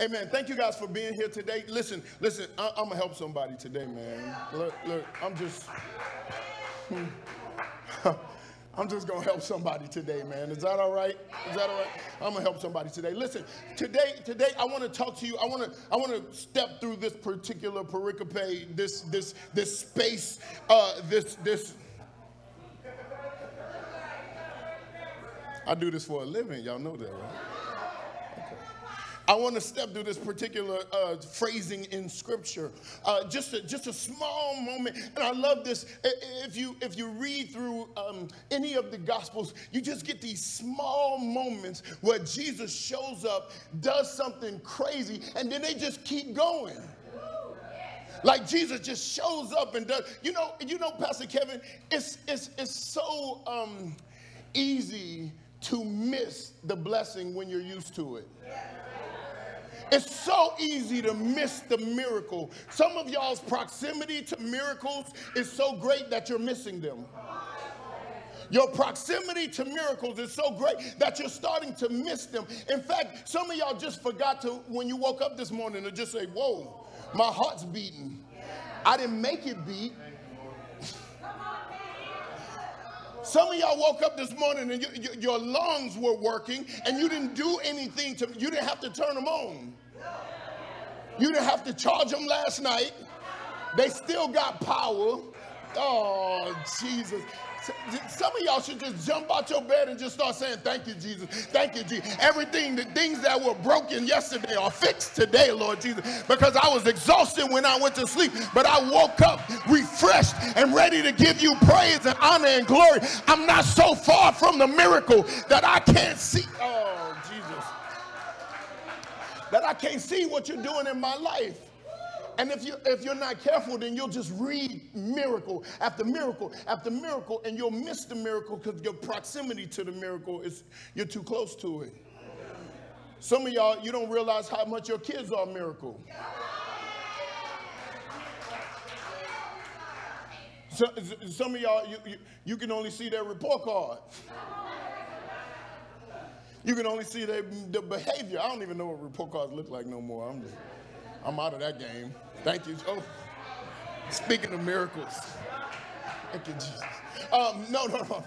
Amen. Thank you guys for being here today. Listen, I'm going to help somebody today, man. Look, I'm just going to help somebody today, man. Is that all right? I'm going to help somebody today. Listen, today I want to talk to you. I want to step through this particular pericope, this space, this. I do this for a living. Y'all know that, right? I want to step through this particular phrasing in Scripture, just a small moment. And I love this. If you read through any of the Gospels, you just get these small moments where Jesus shows up, does something crazy, and then they just keep going. Like Jesus just shows up and does. You know, Pastor Kevin, it's so easy to miss the blessing when you're used to it. It's so easy to miss the miracle. Some of y'all's proximity to miracles is so great that you're missing them. Your proximity to miracles is so great that you're starting to miss them. In fact, some of y'all just forgot to, when you woke up this morning, to just say, whoa, my heart's beating. I didn't make it beat. Some of y'all woke up this morning and your lungs were working and you didn't do anything to, you didn't have to turn them on. You didn't have to charge them last night. They still got power. Oh, Jesus. Some of y'all should just jump out your bed and just start saying, thank you, Jesus. Thank you, Jesus. Everything, the things that were broken yesterday are fixed today, Lord Jesus. Because I was exhausted when I went to sleep, but I woke up refreshed and ready to give you praise and honor and glory. I'm not so far from the miracle that I can't see. Oh, Jesus. That I can't see what you're doing in my life. And if you're not careful, then you'll just read miracle after miracle after miracle, and you'll miss the miracle because your proximity to the miracle is, you're too close to it. Some of y'all, you don't realize how much your kids are a miracle. So, some of y'all, you can only see their report card. You can only see their behavior. I don't even know what report cards look like no more. I'm out of that game. Thank you. Oh, speaking of miracles. Thank you, Jesus. No.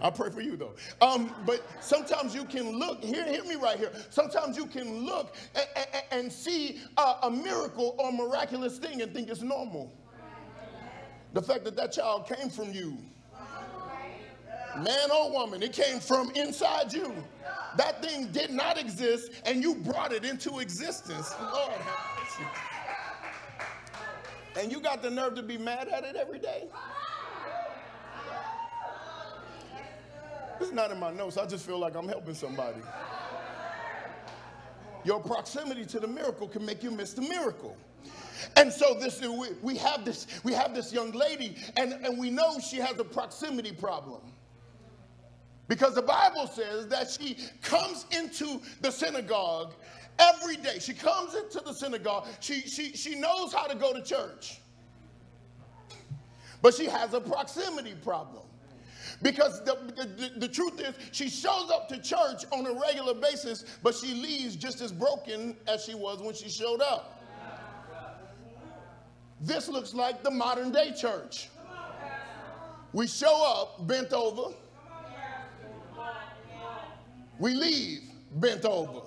I pray for you, though. But sometimes you can look, hear me right here. Sometimes you can look and see a miracle or miraculous thing and think it's normal. The fact that that child came from you. Man or woman, it came from inside you. That thing did not exist, and you brought it into existence. Lord have mercy. And you got the nerve to be mad at it every day? It's not in my notes. I just feel like I'm helping somebody. Your proximity to the miracle can make you miss the miracle. And so we have this young lady, and we know she has a proximity problem. Because the Bible says that she comes into the synagogue every day. She comes into the synagogue. She knows how to go to church. But she has a proximity problem. Because the truth is, she shows up to church on a regular basis, but she leaves just as broken as she was when she showed up. This looks like the modern day church. We show up bent over. We leave bent over.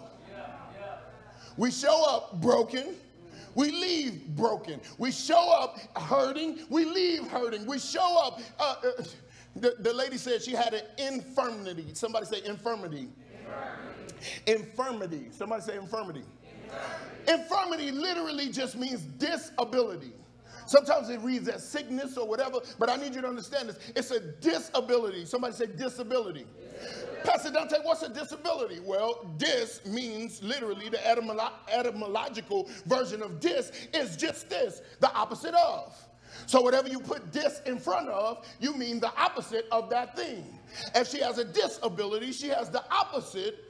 We show up broken. We leave broken. We show up hurting. We leave hurting. We show up. The lady said she had an infirmity. Somebody say infirmity. Infirmity. Somebody say infirmity. Infirmity literally just means disability. Sometimes it reads as sickness or whatever, but I need you to understand this. It's a disability. Somebody say disability. Pastor Donte, what's a disability? Well, dis means literally, the etymological version of dis is just this, the opposite of. So whatever you put dis in front of, you mean the opposite of that thing. If she has a disability, she has the opposite.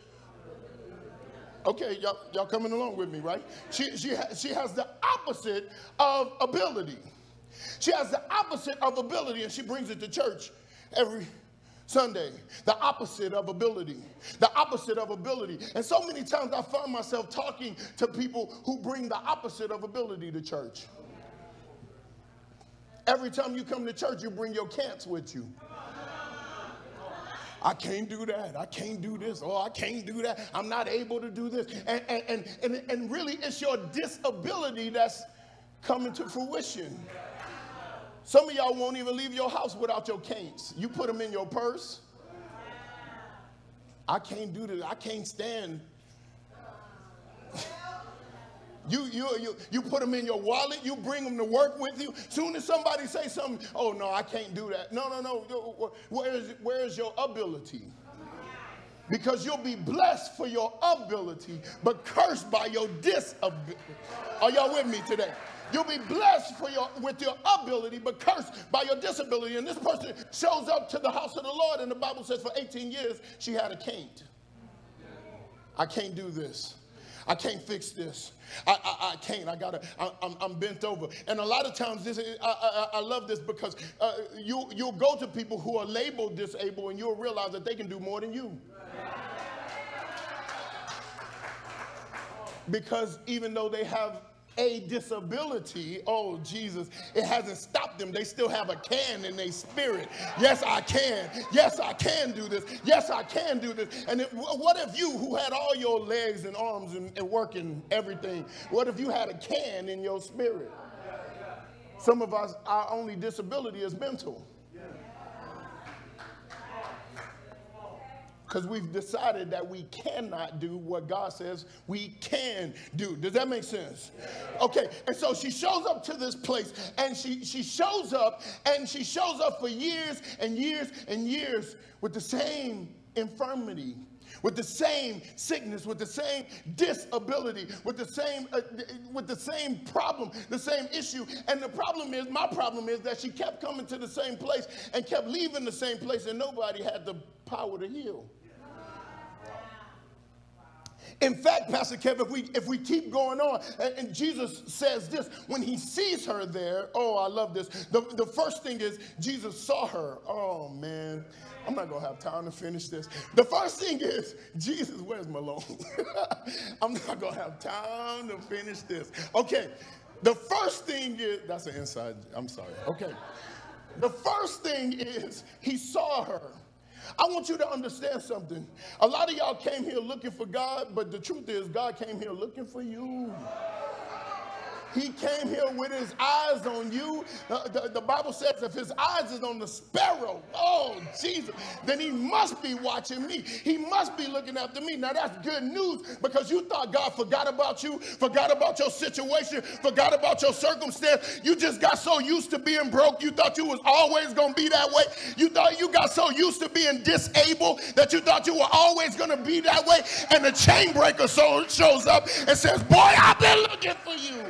Okay, y'all coming along with me, right? She has the opposite of ability. She has the opposite of ability, and she brings it to church every Sunday, the opposite of ability, the opposite of ability. And so many times I find myself talking to people who bring the opposite of ability to church. Every time you come to church, you bring your cants with you. I can't do that. I can't do this. Oh, I can't do that. I'm not able to do this. And really, it's your disability that's coming to fruition. Some of y'all won't even leave your house without your canes. You put them in your purse. I can't do this. I can't stand. You put them in your wallet. You bring them to work with you. Soon as somebody say something, oh, no, I can't do that. No. Where's your ability? Because you'll be blessed for your ability, but cursed by your disability. Are y'all with me today? You'll be blessed with your ability, but cursed by your disability. And this person shows up to the house of the Lord, and the Bible says for 18 years she had a can't. I can't do this. I can't fix this. I can't. I'm bent over. And a lot of times, I love this because you'll go to people who are labeled disabled, and you'll realize that they can do more than you. Because even though they have a disability, oh Jesus, it hasn't stopped them. They still have a can in their spirit. Yes, I can. Yes, I can do this. Yes, I can do this. And what if you, who had all your legs and arms and working everything, what if you had a can in your spirit? Some of us, our only disability is mental. Because we've decided that we cannot do what God says we can do. Does that make sense? Okay, and so she shows up to this place, and she shows up for years and years and years with the same infirmity, with the same sickness, with the same disability, with the same problem, the same issue. And the problem is, my problem is, that she kept coming to the same place and kept leaving the same place, and nobody had the power to heal. In fact, Pastor Kev, if we keep going on, and Jesus says this, when he sees her there, oh, I love this. The first thing is, Jesus saw her. Oh, man, I'm not going to have time to finish this. The first thing is, Jesus, where's Malone? I'm not going to have time to finish this. Okay, the first thing is, that's an inside, I'm sorry. Okay, the first thing is, he saw her. I want you to understand something. A lot of y'all came here looking for God, but the truth is God came here looking for you. He came here with his eyes on you. The Bible says if his eyes is on the sparrow, oh, Jesus, then he must be watching me. He must be looking after me. Now, that's good news, because you thought God forgot about you, forgot about your situation, forgot about your circumstance. You just got so used to being broke. You thought you was always going to be that way. You thought you got so used to being disabled that you thought you were always going to be that way. And the chain breaker shows up and says, boy, I've been looking for you.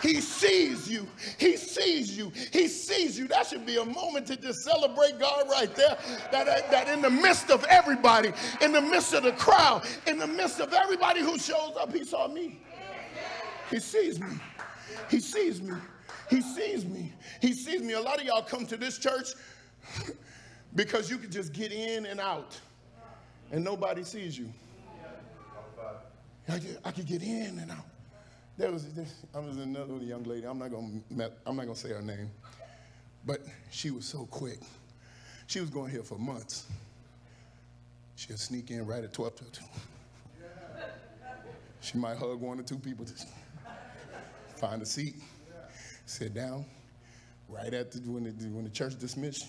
He sees you. He sees you. He sees you. That should be a moment to just celebrate God right there. That in the midst of everybody, in the midst of the crowd, in the midst of everybody who shows up, he saw me. He sees me. He sees me. He sees me. He sees me. A lot of y'all come to this church because you can just get in and out and nobody sees you. I can get in and out. I was another young lady. I'm not gonna say her name, but she was so quick. She was going here for months. She'll sneak in right at 12:02. She might hug one or two people, just find a seat, sit down. Right after when the church dismissed,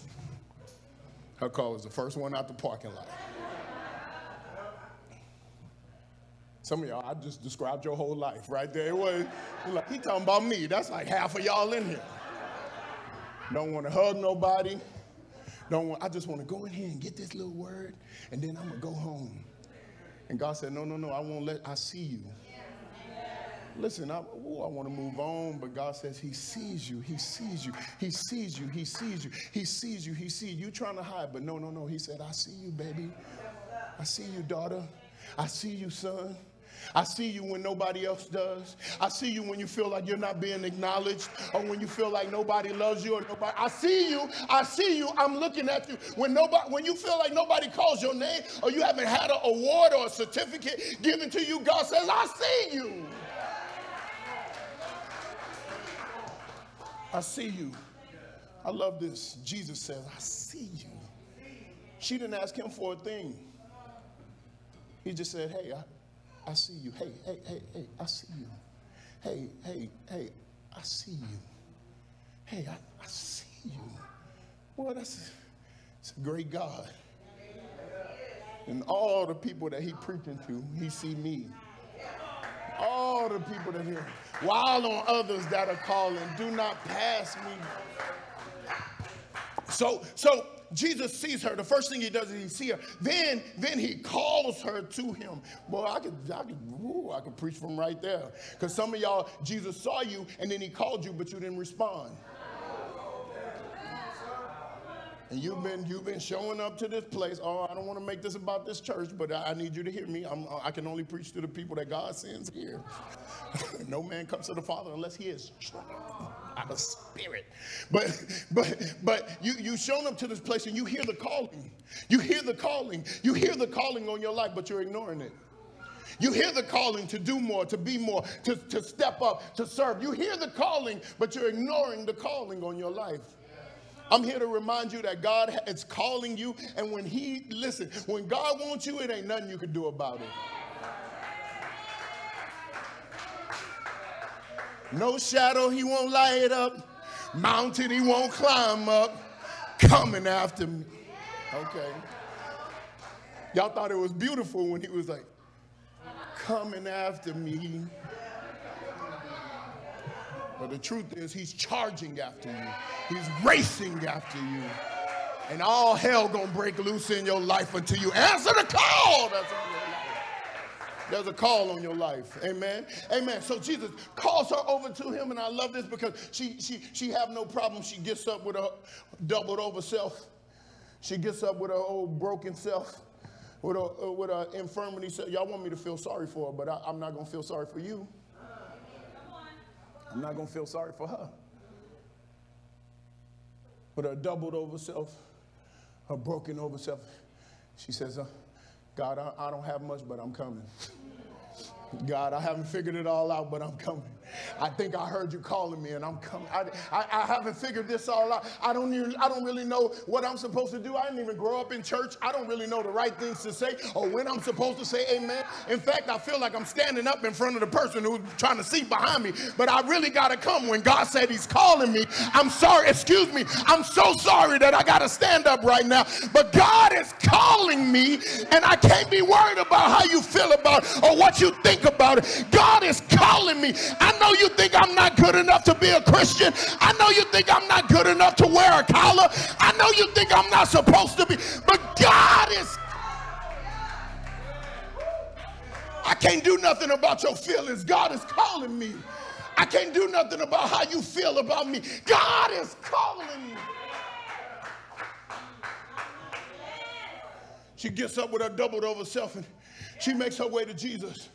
her car was the first one out the parking lot. Some of y'all, I just described your whole life right there. It was like, he talking about me. That's like half of y'all in here. Don't want to hug nobody. I just want to go in here and get this little word, and then I'm going to go home. And God said, no, I won't let, I see you. Listen, I want to move on, but God says he sees you, he sees you, he sees you, he sees you, he sees you, he sees you. You trying to hide, but no. He said, I see you, baby. I see you, daughter. I see you, son. I see you when nobody else does. I see you when you feel like you're not being acknowledged, or when you feel like nobody loves you, or nobody. I see you. I'm looking at you when you feel like nobody calls your name, or you haven't had an award or a certificate given to you. God says, I see you. I see you. I love this. Jesus says, I see you. She didn't ask him for a thing. He just said, hey, I see you. Hey, hey, hey, hey, I see you. Hey, hey, hey, I see you. Hey, I see you. Boy, that's a great God. And all the people that he preaching to, he see me. All the people that hear, while on others that are calling, do not pass me. So Jesus sees her. The first thing he does is he sees her. Then he calls her to him. Boy, I could preach from right there. Because some of y'all, Jesus saw you and then he called you, but you didn't respond. And you've been showing up to this place. Oh, I don't want to make this about this church, but I need you to hear me. I can only preach to the people that God sends here. No man comes to the Father unless he is by the Spirit. But you've shown up to this place and you hear the calling. You hear the calling. You hear the calling on your life, but you're ignoring it. You hear the calling to do more, to be more, to step up, to serve. You hear the calling, but you're ignoring the calling on your life. I'm here to remind you that God is calling you, and when he, listen, when God wants you, it ain't nothing you can do about it. No shadow, he won't light up. Mountain, he won't climb up. Coming after me. Okay. Y'all thought it was beautiful when he was like, coming after me. But the truth is, he's charging after you. He's racing after you. And all hell gonna break loose in your life until you answer the call. That's all. There's a call on your life. Amen. Amen. So Jesus calls her over to him, and I love this because she have no problem. She gets up with her doubled over self. She gets up with her old broken self, with her infirmity self. Y'all want me to feel sorry for her, but I'm not gonna feel sorry for you. I'm not going to feel sorry for her. But her doubled over self, her broken over self, she says, God, I don't have much, but I'm coming. God, I haven't figured it all out, but I'm coming. I think I heard you calling me, and I'm coming. I haven't figured this all out. I don't really know what I'm supposed to do. I didn't even grow up in church. I don't really know the right things to say or when I'm supposed to say amen. In fact, I feel like I'm standing up in front of the person who's trying to see behind me, but I really got to come when God said he's calling me. I'm sorry. Excuse me. I'm so sorry that I got to stand up right now, but God is calling me, and I can't be worried about how you feel about it or what you think about it. God is calling me. I know you think I'm not good enough to be a Christian. I know you think I'm not good enough to wear a collar. I know you think I'm not supposed to be, but God is. I can't do nothing about your feelings. God is calling me. I can't do nothing about how you feel about me. God is calling me. She gets up with her doubled over self and she makes her way to Jesus.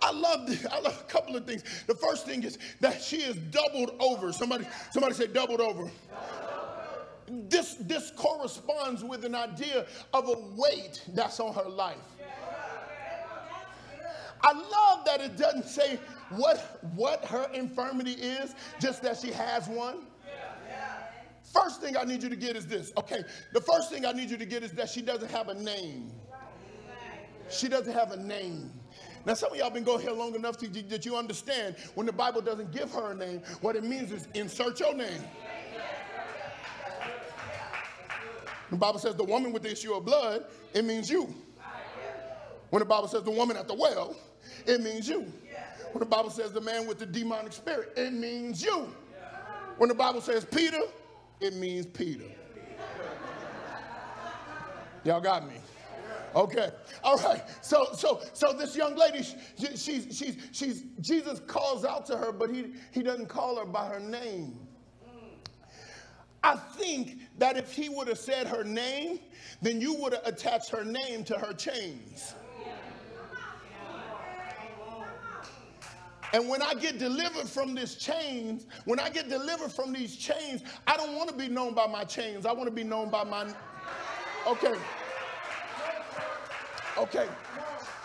I love a couple of things. The first thing is that she is doubled over. Somebody say doubled over. This corresponds with an idea of a weight that's on her life. I love that it doesn't say what her infirmity is, just that she has one. First thing I need you to get is this. Okay, the first thing I need you to get is that she doesn't have a name. She doesn't have a name. Now, some of y'all been going here long enough that you understand when the Bible doesn't give her a name, what it means is insert your name. The Bible says the woman with the issue of blood, it means you. When the Bible says the woman at the well, it means you. When the Bible says the man with the demonic spirit, it means you. When the Bible says Peter, it means Peter. Y'all got me? Okay. All right. So this young lady, Jesus calls out to her, but he doesn't call her by her name. I think that if he would have said her name, then you would have attached her name to her chains. And when I get delivered from these chains, when I get delivered from these chains, I don't want to be known by my chains. I want to be known by my... Okay. Okay.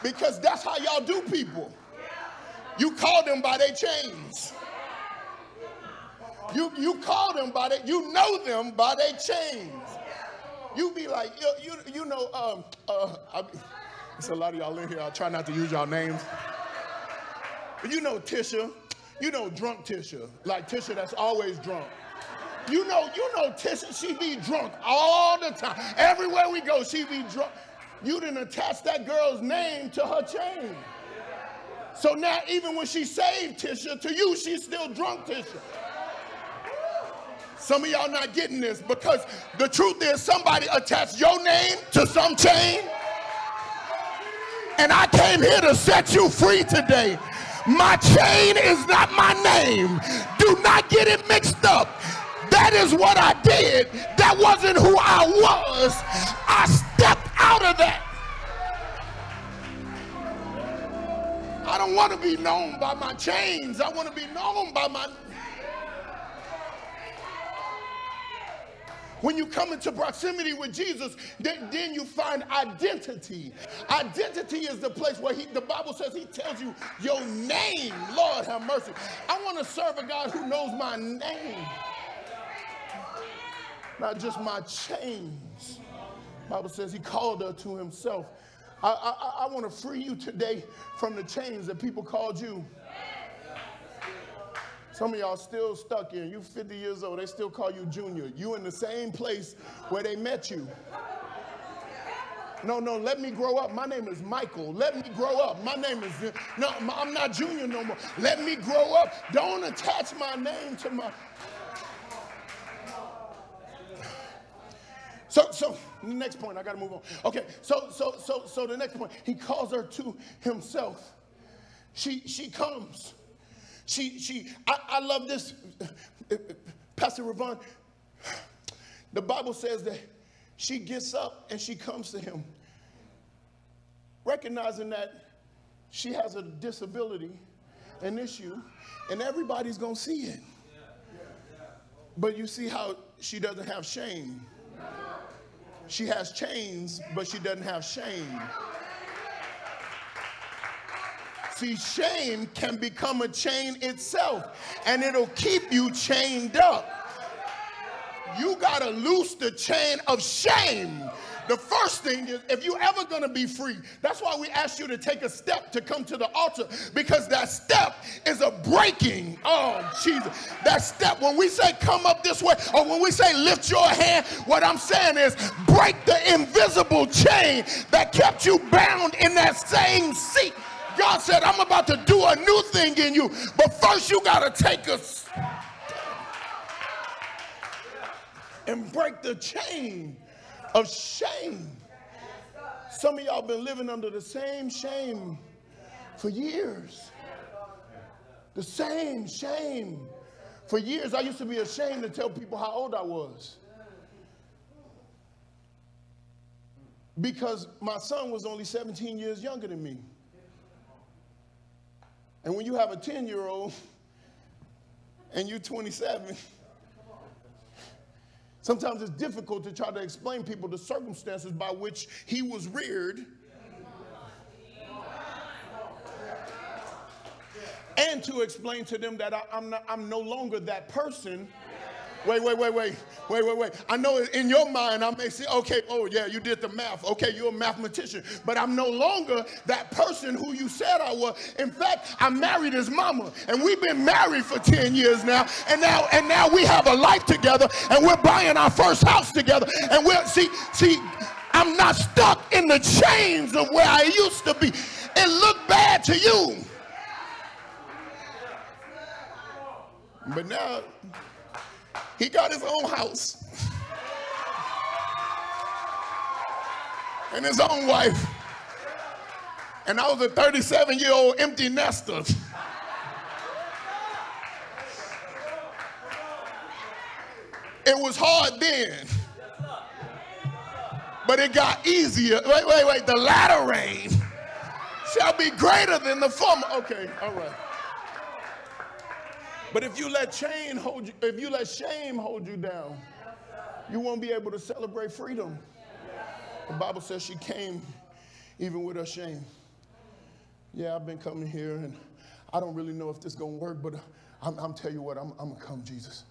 Because that's how y'all do people. You call them by their chains. You call them by their... You know them by their chains. You be like, you know... There's a lot of y'all in here. I'll try not to use y'all names. You know Tisha, you know drunk Tisha, like Tisha that's always drunk. You know Tisha, she be drunk all the time. Everywhere we go, she be drunk. You didn't attach that girl's name to her chain. So now even when she saved Tisha, to you, she's still drunk Tisha. Some of y'all not getting this because the truth is somebody attached your name to some chain. And I came here to set you free today. My chain is not my name. Do not get it mixed up. That is what I did. That wasn't who I was. I stepped out of that. I don't want to be known by my chains. I want to be known by my... When you come into proximity with Jesus, then you find identity. Identity is the place where the Bible says he tells you your name. Lord have mercy. I want to serve a God who knows my name. Not just my chains. The Bible says he called her to himself. I want to free you today from the chains that people called you. Some of y'all still stuck here. You 50 years old, they still call you Junior. You in the same place where they met you. No, let me grow up. My name is Michael. Let me grow up. My name is... No, I'm not Junior no more. Let me grow up. Don't attach my name to my... So the next point, I got to move on. Okay, so the next point. He calls her to himself. She comes. I love this. Pastor Ravon, the Bible says that she gets up and she comes to him. Recognizing that she has a disability, an issue, and everybody's going to see it. But you see how she doesn't have shame. She has chains, but she doesn't have shame. See, shame can become a chain itself, and it'll keep you chained up. You got to loose the chain of shame. The first thing is, if you're ever going to be free, that's why we ask you to take a step to come to the altar, because that step is a breaking. Oh, Jesus. That step, when we say come up this way, or when we say lift your hand, what I'm saying is break the invisible chain that kept you bound in that same seat. God said, I'm about to do a new thing in you, but first you got to take a step and break the chain of shame. Some of y'all been living under the same shame for years. The same shame for years. I used to be ashamed to tell people how old I was because my son was only 17 years younger than me. And when you have a 10-year-old and you're 27, sometimes it's difficult to try to explain people the circumstances by which he was reared and to explain to them that I'm no longer that person. Wait. I know in your mind I may say, okay, oh yeah, you did the math. Okay, you're a mathematician. But I'm no longer that person who you said I was. In fact, I married his mama. And we've been married for 10 years now. And now we have a life together. And we're buying our first house together. And we're, see, I'm not stuck in the chains of where I used to be. It looked bad to you. But now... he got his own house and his own wife. And I was a 37-year-old empty nester. It was hard then, but it got easier. Wait. The latter rain shall be greater than the former. Okay, all right. But if you let chain hold you, if you let shame hold you down, you won't be able to celebrate freedom. The Bible says she came even with her shame. Yeah, I've been coming here and I don't really know if this is going to work, but I'm tell you what, I'm going to come, Jesus.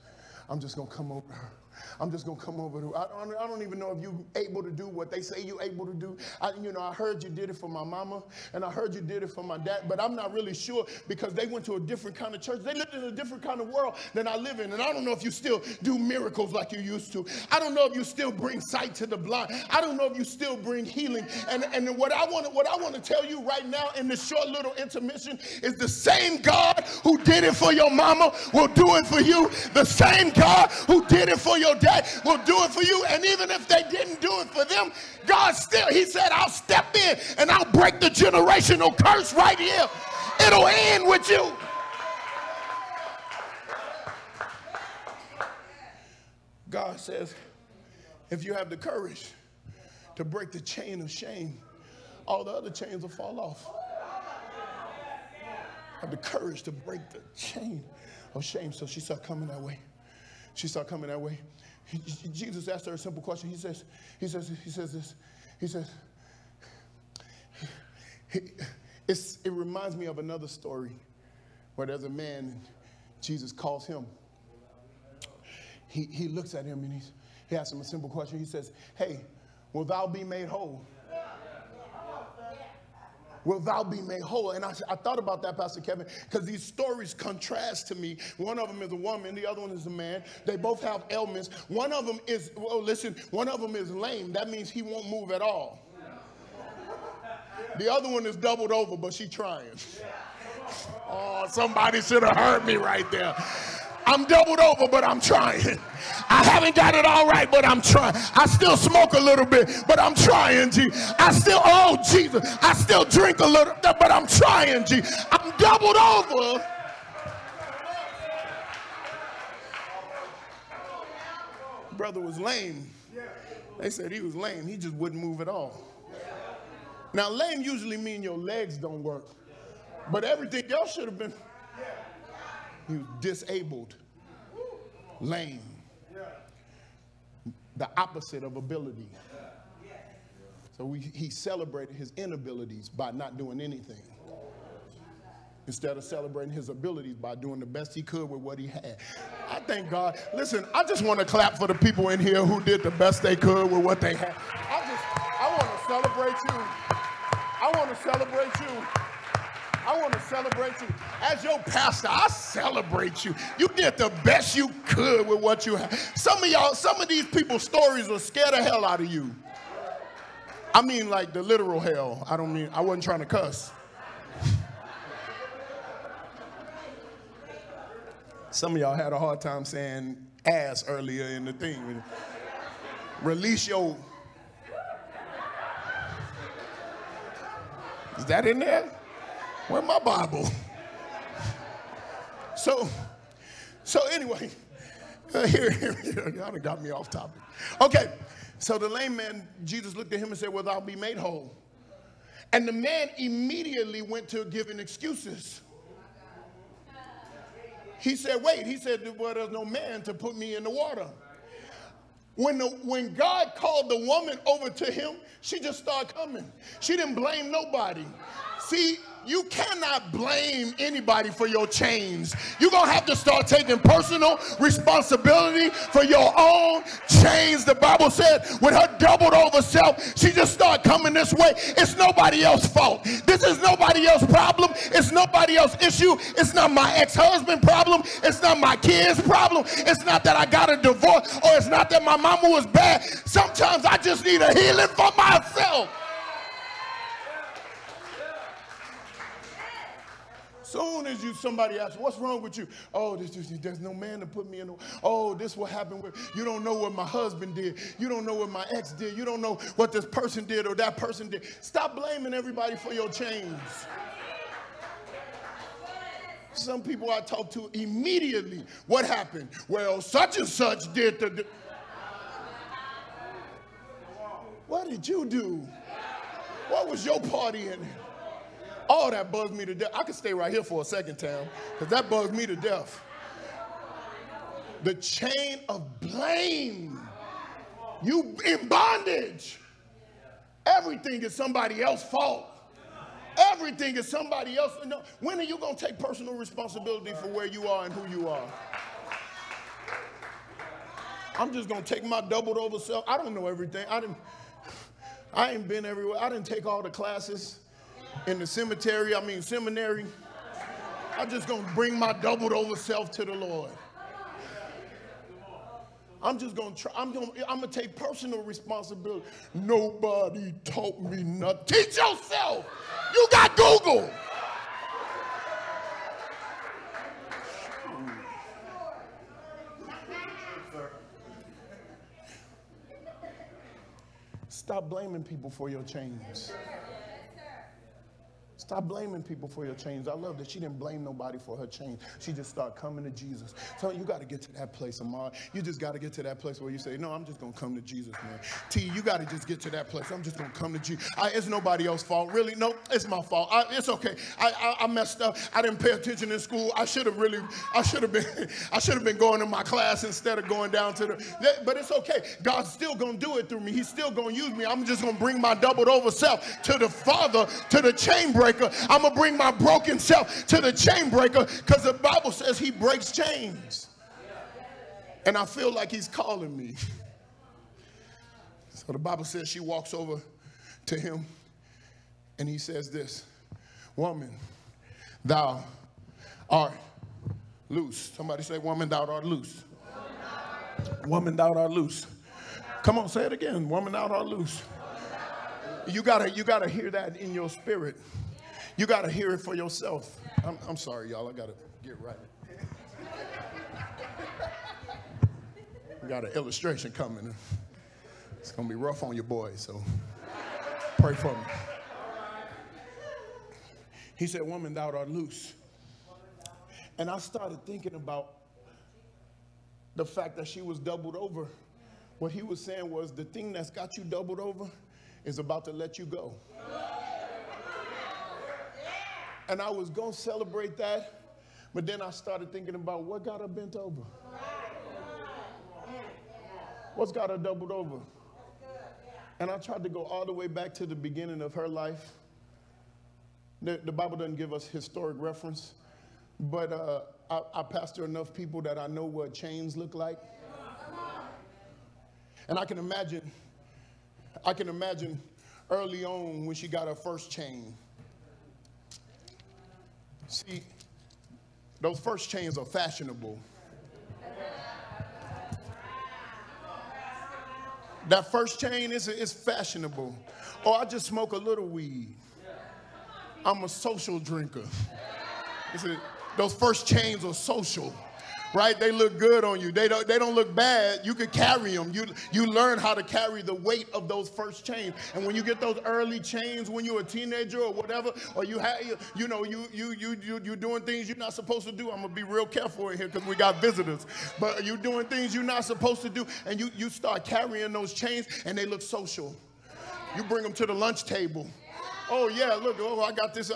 I'm just going to come over her. I'm just going to come over to her. I don't even know if you're able to do what they say you're able to do. I heard you did it for my mama, and I heard you did it for my dad, but I'm not really sure because they went to a different kind of church. They lived in a different kind of world than I live in, and I don't know if you still do miracles like you used to. I don't know if you still bring sight to the blind. I don't know if you still bring healing. And what I want to tell you right now in this short little intermission is the same God who did it for your mama will do it for you. The same God who did it for your dad will do it for you. And even if they didn't do it for them, God still, he said, I'll step in and I'll break the generational curse right here. It'll end with you. God says, if you have the courage to break the chain of shame, all the other chains will fall off. Have the courage to break the chain of shame. So she started coming that way. She started coming that way. Jesus asked her a simple question. He says, it reminds me of another story where there's a man and Jesus calls him. He looks at him and he asks him a simple question. He says, hey, will thou be made whole? Will thou be made whole? And I thought about that, Pastor Kevin, because these stories contrast to me. One of them is a woman. The other one is a man. They both have ailments. One of them is, well, listen, one of them is lame. That means he won't move at all. The other one is doubled over, but she's trying. Oh, somebody should have heard me right there. I'm doubled over, but I'm trying. I haven't got it all right, but I'm trying. I still smoke a little bit, but I'm trying, G. I still, oh, Jesus, I still drink a little, but I'm trying, G. I'm doubled over. Brother was lame. They said he was lame. He just wouldn't move at all. Now, lame usually means your legs don't work, but everything else should have been. He was disabled, lame, the opposite of ability. So he celebrated his inabilities by not doing anything instead of celebrating his abilities by doing the best he could with what he had. I thank God. Listen, I just want to clap for the people in here who did the best they could with what they had. I want to celebrate you. I want to celebrate you. I want to celebrate you. As your pastor, I celebrate you. You did the best you could with what you had. Some of y'all, some of these people's stories will scare the hell out of you. I mean like the literal hell. I wasn't trying to cuss. Some of y'all had a hard time saying ass earlier in the thing. Release your... Is that in there? Where's my Bible? So anyway, here, y'all done got me off topic. Okay, so the lame man, Jesus looked at him and said, well, thou be made whole. And the man immediately went to giving excuses. He said, wait, he said, well, there's no man to put me in the water. When God called the woman over to him, she just started coming. She didn't blame nobody. See, you cannot blame anybody for your chains. You're going to have to start taking personal responsibility for your own chains. The Bible said with her doubled over self, she just started coming this way. It's nobody else's fault. This is nobody else's problem. It's nobody else's issue. It's not my ex-husband's problem. It's not my kids' problem. It's not that I got a divorce or it's not that my mama was bad. Sometimes I just need a healing for myself. Soon as somebody asks, what's wrong with you? Oh, there's no man to put me in. Oh, this what happened with, you don't know what my husband did. You don't know what my ex did. You don't know what this person did or that person did. Stop blaming everybody for your chains. Some people I talk to immediately, what happened? Well, such and such did the... What did you do? What was your party in it? Oh, that bugs me to death. I could stay right here for a second, Tam, because that bugs me to death. the chain of blame. You in bondage. Everything is somebody else's fault. Everything is somebody else. No, when are you going to take personal responsibility for where you are and who you are? I'm just going to take my doubled over self. I don't know everything. I ain't been everywhere. I didn't take all the classes in the seminary. I'm just going to bring my doubled over self to the Lord. I'm just going to try. I'm going to take personal responsibility. Nobody taught me nothing. Teach yourself. You got Google. Stop blaming people for your chains. Stop blaming people for your chains. I love that she didn't blame nobody for her chains. She just started coming to Jesus. So you got to get to that place, Amar. You just got to get to that place where you say, no, I'm just going to come to Jesus, man. T, you got to just get to that place. I'm just going to come to Jesus. It's nobody else's fault. Really? No, it's my fault. It's okay. I messed up. I didn't pay attention in school. I should have been going to my class instead of going down to the, but it's okay. God's still going to do it through me. He's still going to use me. I'm just going to bring my doubled over self to the Father, to the chain breaker. I'm going to bring my broken self to the chain breaker, because the Bible says he breaks chains. And I feel like he's calling me. So the Bible says she walks over to him and he says this, woman, thou art loose. Somebody say, woman, thou art loose. Woman, thou art loose. Come on, say it again. Woman, thou art loose. You gotta hear that in your spirit. You got to hear it for yourself. I'm sorry, y'all. I got to get right. We got an illustration coming. It's going to be rough on your boy, so pray for me. He said, woman, thou art loose. And I started thinking about the fact that she was doubled over. What he was saying was, the thing that's got you doubled over is about to let you go. And I was going to celebrate that, but then I started thinking about what got her bent over. What's got her doubled over? And I tried to go all the way back to the beginning of her life. The Bible doesn't give us historic reference, but I pastor enough people that I know what chains look like. And I can imagine early on when she got her first chain. See, those first chains are fashionable. That first chain is fashionable. Oh, I just smoke a little weed. I'm a social drinker. Those first chains are social, right? They look good on you. They don't look bad. You could carry them. You learn how to carry the weight of those first chains. And when you get those early chains, when you're a teenager or whatever, or you have, you know, you doing things you're not supposed to do. I'm gonna be real careful in here because we got visitors. But you doing things you're not supposed to do, and you start carrying those chains, and they look social. You bring them to the lunch table. Oh yeah, look, oh, I got this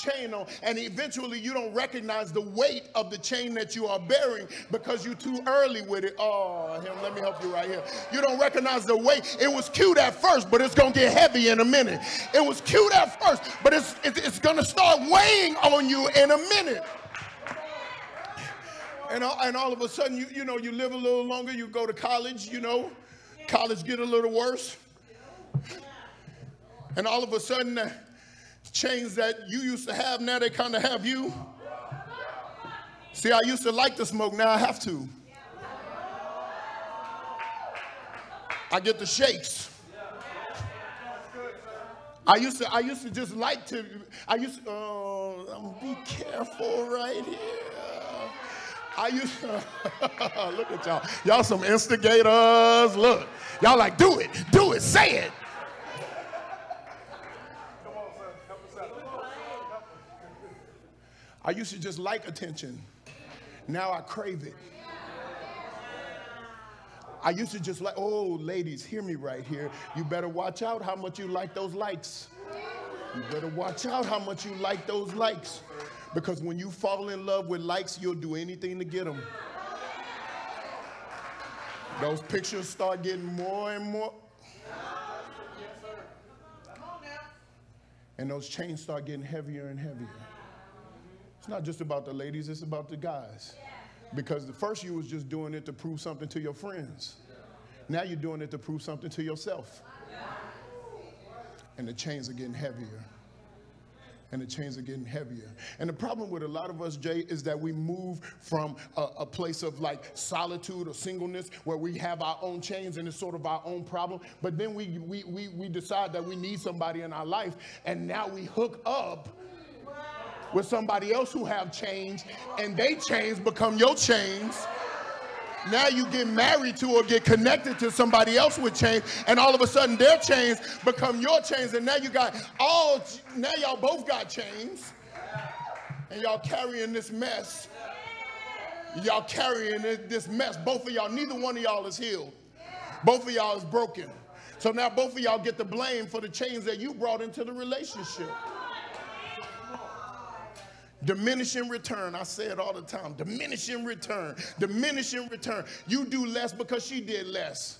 chain on. And eventually you don't recognize the weight of the chain that you are bearing because you're too early with it. Oh, him, let me help you right here. You don't recognize the weight. It was cute at first, but it's going to get heavy in a minute. It was cute at first, but it's going to start weighing on you in a minute. And all of a sudden, you know, you live a little longer, you go to college, you know, college get a little worse. And all of a sudden, the chains that you used to have, now they kind of have you. See, I used to like to smoke, now I have to. I get the shakes. I used to just like to, oh, I'm gonna be careful right here. Look at y'all. Y'all some instigators, look. Y'all like, do it, say it. I used to just like attention. Now I crave it. I used to just like, oh, ladies, hear me right here. You better watch out how much you like those likes. You better watch out how much you like those likes. Because when you fall in love with likes, you'll do anything to get them. Those pictures start getting more and more. Yes, sir. Come on now. And those chains start getting heavier and heavier. It's not just about the ladies, it's about the guys. Because the first you was just doing it to prove something to your friends. Now you're doing it to prove something to yourself. And the chains are getting heavier. And the chains are getting heavier. And the problem with a lot of us, Jay, is that we move from a place of like solitude or singleness where we have our own chains and it's sort of our own problem. But then we decide that we need somebody in our life. And now we hook up with somebody else who have chains, and they chains become your chains. Now you get married to or get connected to somebody else with chains, and all of a sudden their chains become your chains, and now you got all, now y'all both got chains, and y'all carrying this mess. Y'all carrying this mess. Both of y'all, neither one of y'all is healed. Both of y'all is broken. So now both of y'all get the blame for the chains that you brought into the relationship. Diminishing return. I say it all the time. Diminishing return. Diminishing return. You do less because she did less.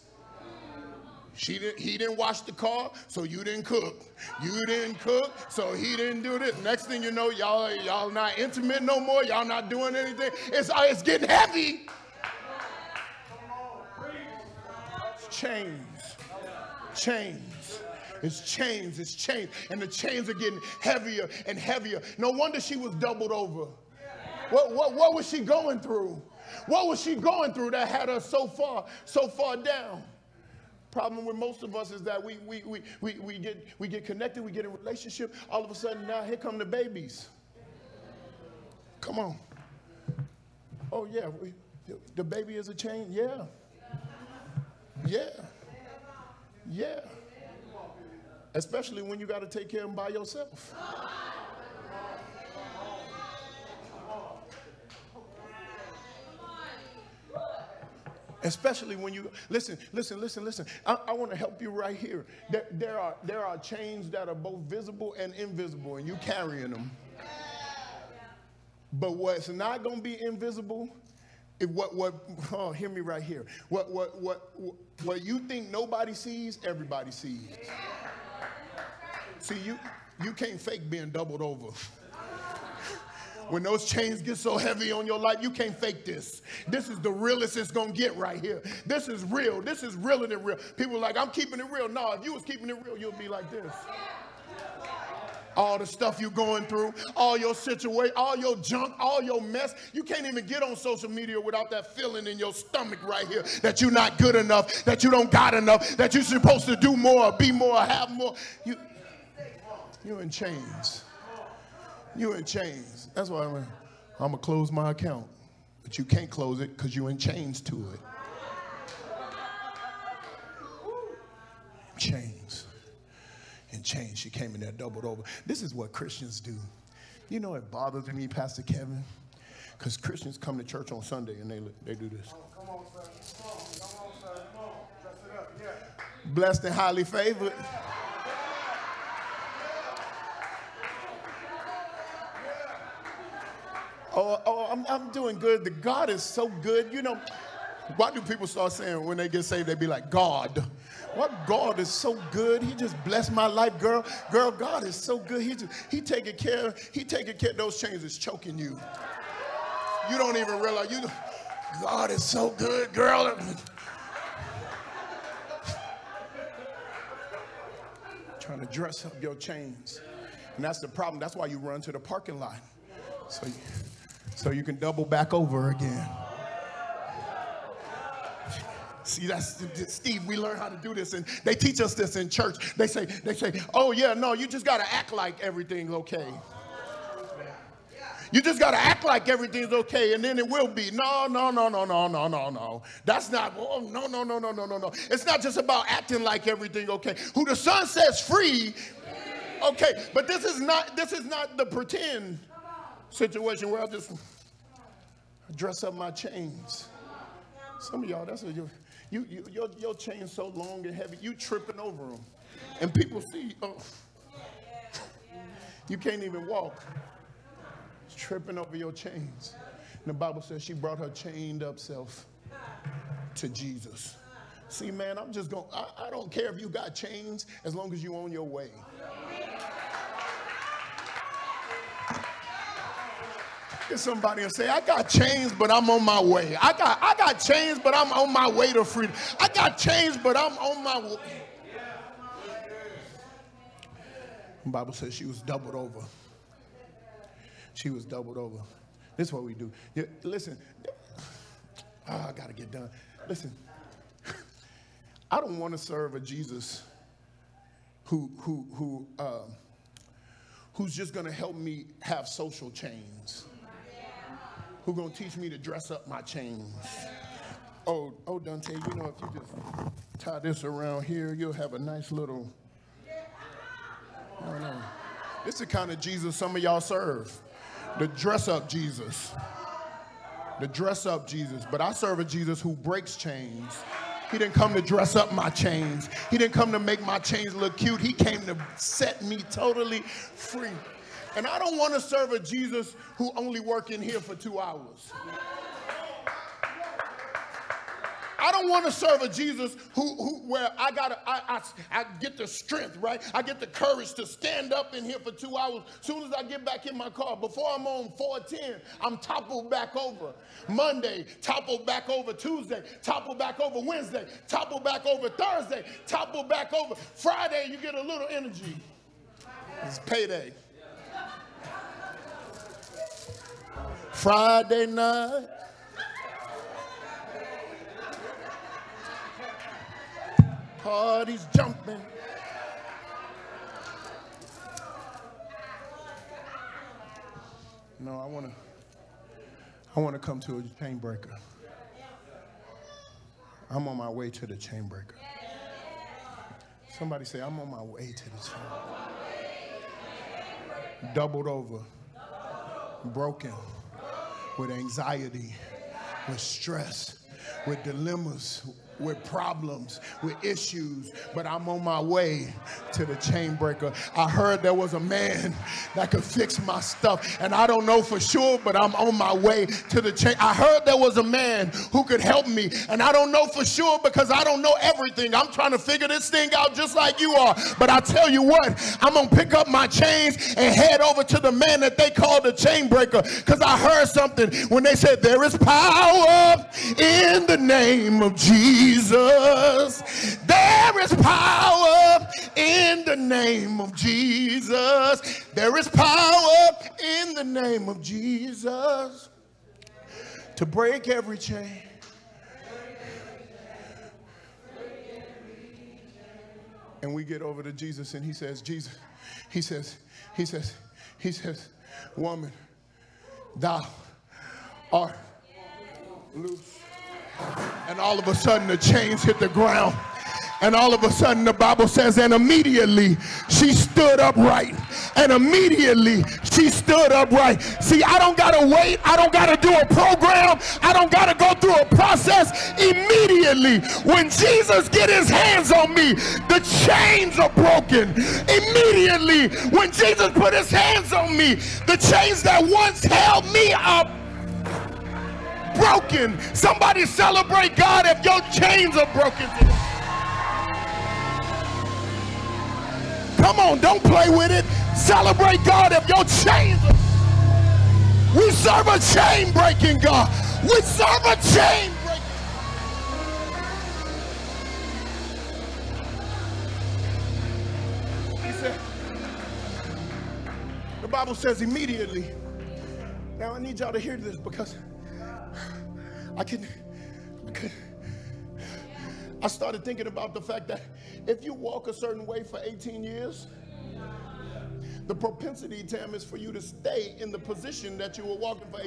He didn't wash the car, so you didn't cook. You didn't cook, so he didn't do this. Next thing you know, y'all not intimate no more. Y'all not doing anything. It's getting heavy. It's chains. Chains. It's chains, it's chains, and the chains are getting heavier and heavier. No wonder she was doubled over. What was she going through? What was she going through that had her so far down? Problem with most of us is that we get connected, we get in a relationship, all of a sudden now here come the babies. Come on. Oh yeah, the baby is a chain, yeah. Yeah. Yeah. Especially when you got to take care of them by yourself. Especially when you, listen. I want to help you right here. There are chains that are both visible and invisible, and you carrying them. But what's not going to be invisible, oh, hear me right here. What you think nobody sees, everybody sees. See, you can't fake being doubled over. When those chains get so heavy on your life, you can't fake this. This is the realest it's going to get right here. This is real. This is realer than real. People are like, I'm keeping it real. No, if you was keeping it real, you'll be like this. All the stuff you're going through, all your situation, all your junk, all your mess. You can't even get on social media without that feeling in your stomach right here that you're not good enough, that you don't got enough, that you're supposed to do more, be more, have more. You're in chains. You're in chains. That's why I'm going to close my account. But you can't close it because you're in chains to it. Chains. In chains. She came in there doubled over. This is what Christians do. You know, it bothers me, Pastor Kevin, because Christians come to church on Sunday and they do this. Come on, sir. Come on, sir. Come on. Dress it up. Yeah. Blessed and highly favored. I'm doing good. The God is so good. You know, why do people start saying when they get saved, they be like, God? What God is so good? He just blessed my life, girl. Girl, God is so good. He taking care. He taking care. Those chains is choking you. You don't even realize. You, God is so good, girl. Trying to dress up your chains, and that's the problem. That's why you run to the parking lot. So you can double back over again. See, that's Steve. We learn how to do this, and they teach us this in church. They say, oh yeah, no, you just gotta act like everything's okay. You just gotta act like everything's okay, and then it will be. No. That's not. Oh, no. It's not just about acting like everything okay. Who the Son sets free, okay. But this is not the pretend situation where I just dress up my chains. Some of y'all, that's what your chains so long and heavy, you tripping over them, and people see. Oh, you can't even walk. Tripping over your chains. And the Bible says she brought her chained up self to Jesus. See, man, I'm just going, I don't care if you got chains as long as you're on your way. Get somebody and say, I got chains, but I'm on my way. I got chains, but I'm on my way to freedom. I got chains, but I'm on my way. The Bible says she was doubled over. She was doubled over. This is what we do. Yeah, listen, oh, I got to get done. Listen, I don't want to serve a Jesus who's just going to help me have social chains. Who's going to teach me to dress up my chains. Oh, Donte, you know, if you just tie this around here, you'll have a nice little, I don't know. This is the kind of Jesus some of y'all serve. The dress-up Jesus. The dress-up Jesus. But I serve a Jesus who breaks chains. He didn't come to dress up my chains. He didn't come to make my chains look cute. He came to set me totally free. And I don't want to serve a Jesus who only works in here for 2 hours. I don't want to serve a Jesus where I get the strength, right? I get the courage to stand up in here for 2 hours. As soon as I get back in my car, before I'm on 410, I'm toppled back over. Monday, toppled back over. Tuesday, toppled back over. Wednesday, toppled back over. Thursday, toppled back over. Friday, you get a little energy. It's payday. Friday night. Party's jumping. No, I want to come to a chain breaker. I'm on my way to the chain breaker. Somebody say, I'm on my way to the chain breaker. Doubled over, broken, with anxiety, with stress, with dilemmas, with problems, with issues, but I'm on my way to the chain breaker. I heard there was a man that could fix my stuff, and I don't know for sure, but I'm on my way to the chain. I heard there was a man who could help me, and I don't know for sure because I don't know everything. I'm trying to figure this thing out just like you are, but I tell you what, I'm gonna pick up my chains and head over to the man that they call the chain breaker, because I heard something when they said, there is power in the name of Jesus. There is power in the name of Jesus. There is power in the name of Jesus to break every chain. And we get over to Jesus, and he says, Jesus, he says, woman, thou art loose. And all of a sudden the chains hit the ground. And all of a sudden the Bible says, and immediately she stood upright. And immediately she stood upright. See, I don't got to wait. I don't got to do a program. I don't got to go through a process. Immediately, when Jesus get his hands on me, the chains are broken. Immediately, when Jesus put his hands on me, the chains that once held me up, broken. Somebody celebrate God if your chains are broken. Come on, don't play with it. Celebrate God if your chains are broken. We serve a chain breaking God. We serve a chain breaking. He said, the Bible says immediately. Now I need y'all to hear this, because I started thinking about the fact that if you walk a certain way for 18 years, the propensity, Tam, is for you to stay in the position that you were walking for.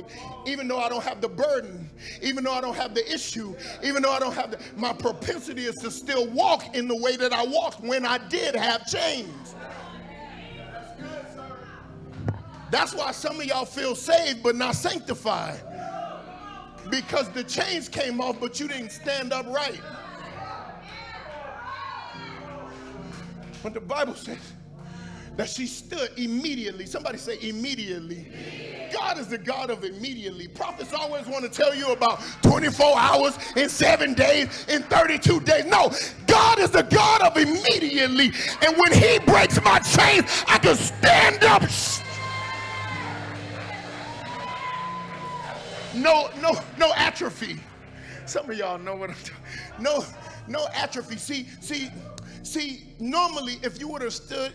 Even though I don't have the burden, even though I don't have the issue, even though I don't have my propensity is to still walk in the way that I walked when I did have chains. That's why some of y'all feel saved but not sanctified. Because the chains came off, but you didn't stand up right. But the Bible says that she stood immediately. Somebody say immediately. God is the God of immediately. Prophets always want to tell you about 24 hours in 7 days in 32 days. No, God is the God of immediately. And when he breaks my chains, I can stand up. No atrophy. Some of y'all know what I'm talking about. No atrophy. See, normally if you would have stood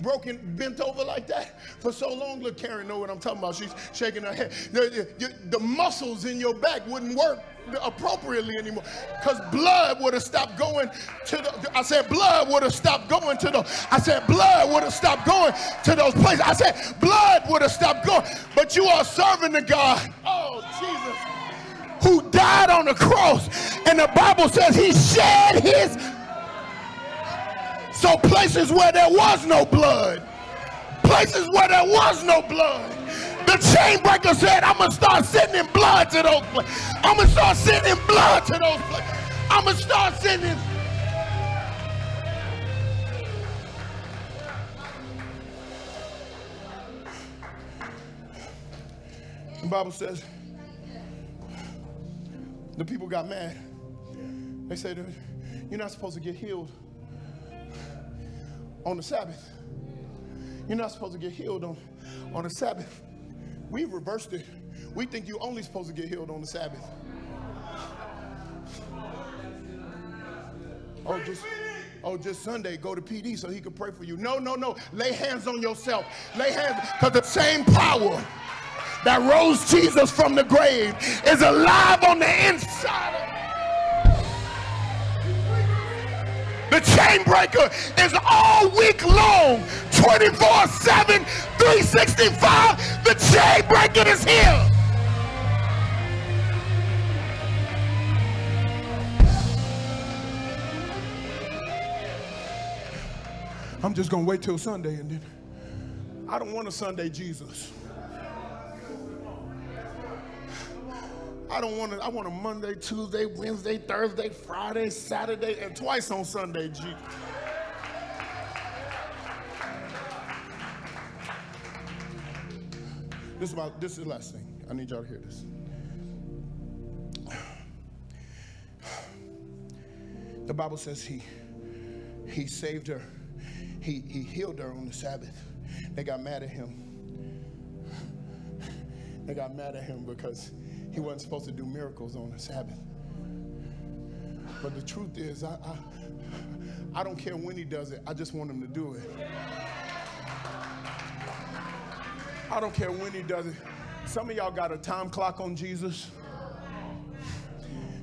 broken, bent over like that for so long, look, Karen know what I'm talking about. She's shaking her head. The muscles in your back wouldn't work appropriately anymore because blood would have stopped going to the, I said blood would have stopped going to the, I said blood would have stopped going to those places. I said blood would have stopped going, but you are serving the God, oh Jesus, who died on the cross, and the Bible says he shed his. So places where there was no blood, places where there was no blood, the chain breaker said, I'm gonna start sending blood to those places. I'm gonna start sending blood to those places. I'm gonna start sending. The Bible says the people got mad. They said, you're not supposed to get healed on the Sabbath. You're not supposed to get healed on the Sabbath. We reversed it. We think you're only supposed to get healed on the Sabbath. Oh, just Sunday, go to PD so he can pray for you. No. Lay hands on yourself. Lay hands, because the same power that rose Jesus from the grave is alive on the inside of you. The chain breaker is all week long, 24/7, 365. The chain breaker is here. I'm just gonna wait till Sunday, and then I don't want a Sunday Jesus. I want a Monday, Tuesday, Wednesday, Thursday, Friday, Saturday, and twice on Sunday, Jesus. This is the last thing. I need y'all to hear this. The Bible says he saved her. He healed her on the Sabbath. They got mad at him. They got mad at him because he wasn't supposed to do miracles on the Sabbath. But the truth is, I don't care when he does it. I just want him to do it. I don't care when he does it. Some of y'all got a time clock on Jesus.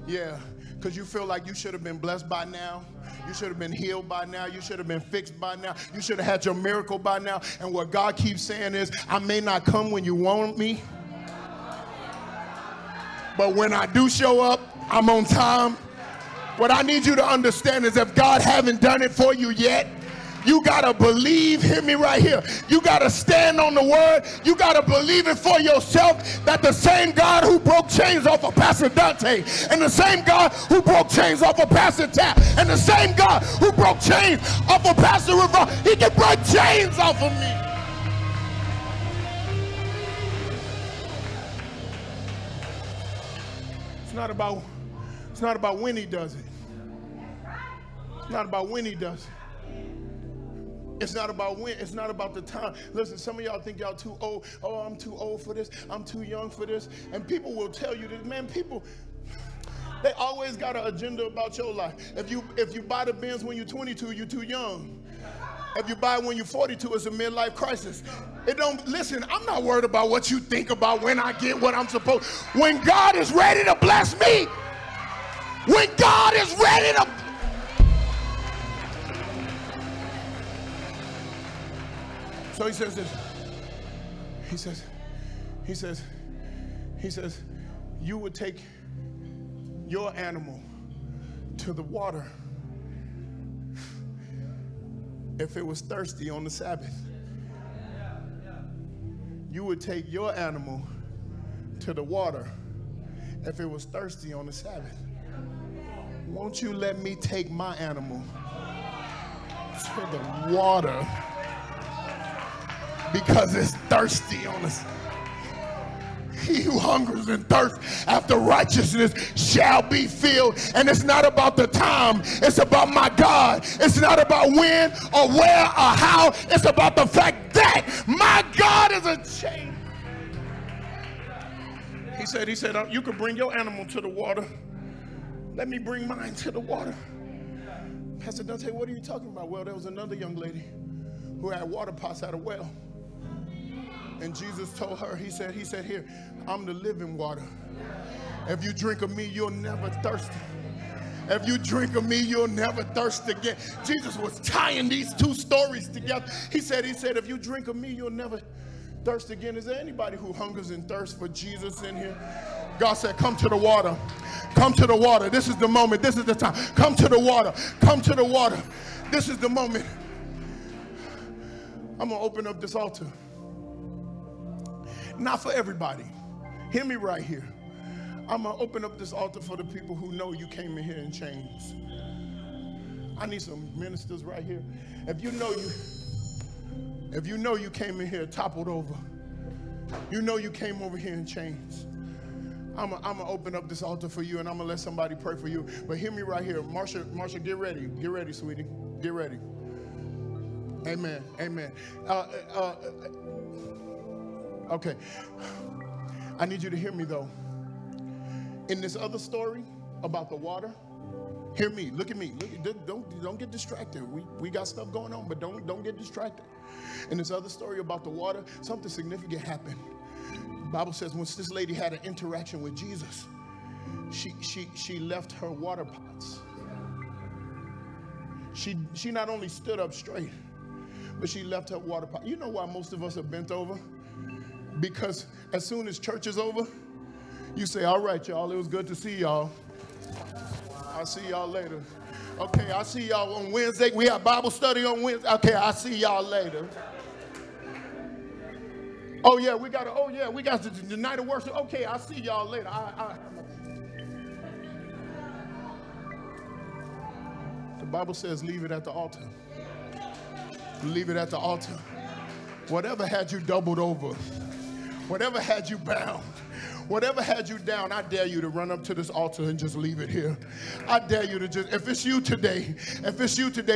Yeah, because you feel like you should have been blessed by now. You should have been healed by now. You should have been fixed by now. You should have had your miracle by now. And what God keeps saying is, I may not come when you want me, but when I do show up, I'm on time. What I need you to understand is if God haven't done it for you yet, you gotta believe, hear me right here. You gotta stand on the word. You gotta believe it for yourself that the same God who broke chains off of Pastor Donte, and the same God who broke chains off of Pastor Tap, and the same God who broke chains off of Pastor River, he can break chains off of me. It's not about when he does it. It's not about when he does it. It's not about the time. Listen, some of y'all think y'all too old. Oh, I'm too old for this. I'm too young for this. And people will tell you this, man, people, they always got an agenda about your life. If you buy the Benz when you're 22, you're too young. If you buy when you're 42, it's a midlife crisis. It don't, listen, I'm not worried about what you think about when I get what I'm supposed. When God is ready to bless me, when God is ready to. So he says this. He says, you would take your animal to the water if it was thirsty on the Sabbath. You would take your animal to the water if it was thirsty on the Sabbath. Won't you let me take my animal to the water because it's thirsty on us. He who hungers and thirsts after righteousness shall be filled. And it's not about the time. It's about my God. It's not about when or where or how. It's about the fact that my God is a changer. He said, you can bring your animal to the water. Let me bring mine to the water. Pastor Donte, what are you talking about? Well, there was another young lady who had water pots at a well. And Jesus told her, he said, here, I'm the living water. If you drink of me, you'll never thirst. If you drink of me, you'll never thirst again. Jesus was tying these two stories together. He said, if you drink of me, you'll never thirst again. Is there anybody who hungers and thirsts for Jesus in here? God said, come to the water. Come to the water. This is the moment. This is the time. Come to the water. Come to the water. This is the moment. I'm going to open up this altar. Not for everybody. Hear me right here. I'm going to open up this altar for the people who know you came in here in chains. I need some ministers right here. If you know you came in here toppled over, you know you came over here in chains, I'm going to open up this altar for you, and I'm going to let somebody pray for you. But hear me right here. Marsha, get ready. Get ready, sweetie. Get ready. Amen. Amen. Okay, I need you to hear me though. In this other story about the water, hear me. Look at me. Don't get distracted. We got stuff going on, but don't get distracted. In this other story about the water, something significant happened. The Bible says once this lady had an interaction with Jesus, she left her water pots. She not only stood up straight, but she left her water pot. You know why most of us are bent over? Because as soon as church is over, you say, all right, y'all, it was good to see y'all. I'll see y'all later. Okay, I'll see y'all on Wednesday. We have Bible study on Wednesday. Okay, I'll see y'all later. Oh, yeah, we got the night of worship. Okay, I'll see y'all later. The Bible says leave it at the altar. Leave it at the altar. Whatever had you doubled over, whatever had you bound, whatever had you down, I dare you to run up to this altar and just leave it here. I dare you to just, if it's you today,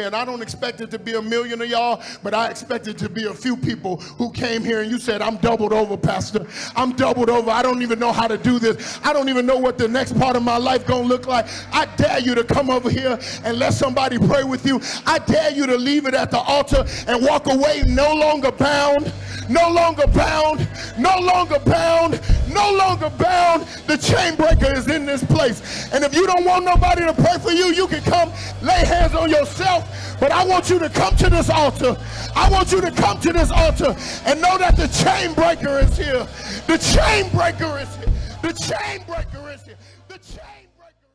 and I don't expect it to be a million of y'all, but I expect it to be a few people who came here and you said, I'm doubled over, Pastor. I'm doubled over. I don't even know how to do this. I don't even know what the next part of my life gonna look like. I dare you to come over here and let somebody pray with you. I dare you to leave it at the altar and walk away no longer bound, no longer bound, no longer bound, no longer bound. The chain breaker is in this place. And if you don't want nobody to pray for you, you can come lay hands on yourself. But I want you to come to this altar. I want you to come to this altar and know that the chain breaker is here. The chain breaker is here. The chain breaker is here. The chain breaker.